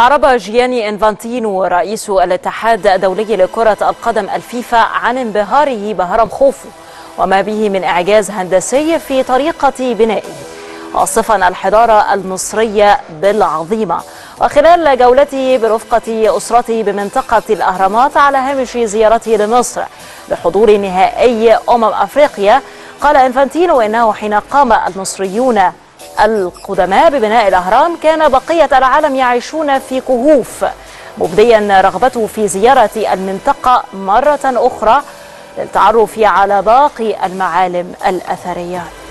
أعرب جياني انفانتينو رئيس الاتحاد الدولي لكرة القدم الفيفا عن انبهاره بهرم خوفو وما به من إعجاز هندسي في طريقة بنائه، واصفا الحضارة المصرية بالعظيمة. وخلال جولته برفقة أسرته بمنطقة الأهرامات على هامش زيارته لمصر لحضور نهائي أفريقيا، قال انفانتينو إنه حين قام المصريون القدماء ببناء الأهرام كان بقية العالم يعيشون في كهوف، مبديا رغبته في زيارة المنطقة مرة أخرى للتعرف على باقي المعالم الأثرية.